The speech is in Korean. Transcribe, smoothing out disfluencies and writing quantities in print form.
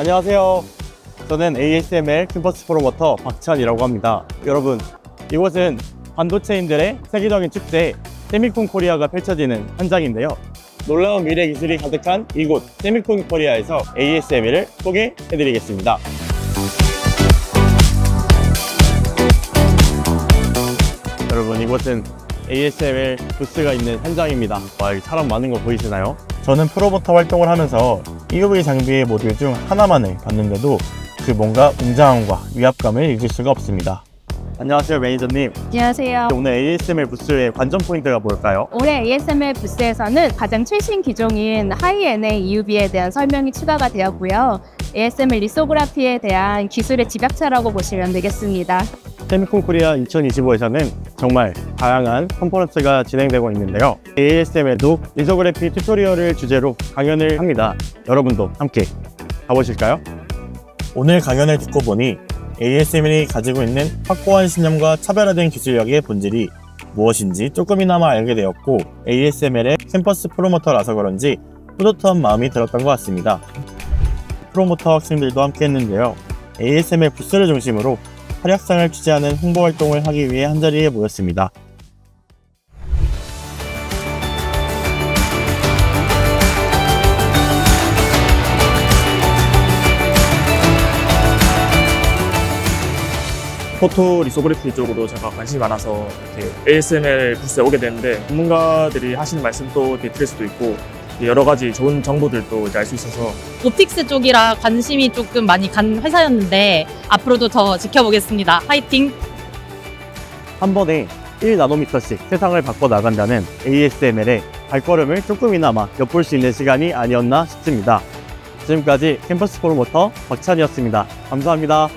안녕하세요. 저는 ASML 캠퍼스 프로모터 박찬이라고 합니다. 여러분, 이곳은 반도체인들의 세계적인 축제 세미콘 코리아가 펼쳐지는 현장인데요. 놀라운 미래 기술이 가득한 이곳 세미콘 코리아에서 ASML을 소개해드리겠습니다. 여러분, 이곳은 ASML 부스가 있는 현장입니다. 와, 여기 사람 많은 거 보이시나요? 저는 프로모터 활동을 하면서 EUV 장비의 모듈 중 하나만을 봤는데도 그 뭔가 웅장함과 위압감을 잊을 수가 없습니다. 안녕하세요, 매니저님. 안녕하세요. 오늘 ASML 부스의 관전 포인트가 뭘까요? 올해 ASML 부스에서는 가장 최신 기종인 하이NA EUV에 대한 설명이 추가가 되었고요. ASML 리소그라피에 대한 기술의 집약차라고 보시면 되겠습니다. 세미콘 코리아 2025에서는 정말 다양한 컨퍼런스가 진행되고 있는데요. ASML도 리소그래피 튜토리얼을 주제로 강연을 합니다. 여러분도 함께 가보실까요? 오늘 강연을 듣고 보니 ASML이 가지고 있는 확고한 신념과 차별화된 기술력의 본질이 무엇인지 조금이나마 알게 되었고, ASML의 캠퍼스 프로모터라서 그런지 뿌듯한 마음이 들었던 것 같습니다. 프로모터 학생들도 함께 했는데요. ASML 부스를 중심으로 활약상을 취재하는 홍보 활동을 하기 위해 한자리에 모였습니다. 포토 리소그래피 쪽으로 제가 관심이 많아서 이렇게 ASML 부스에 오게 되는데, 전문가들이 하시는 말씀도 들을 수도 있고 여러 가지 좋은 정보들도 알 수 있어서, 옵틱스 쪽이라 관심이 조금 많이 간 회사였는데 앞으로도 더 지켜보겠습니다. 화이팅! 한 번에 1나노미터씩 세상을 바꿔나간다는 ASML의 발걸음을 조금이나마 엿볼 수 있는 시간이 아니었나 싶습니다. 지금까지 캠퍼스 프로모터 박찬이었습니다. 감사합니다.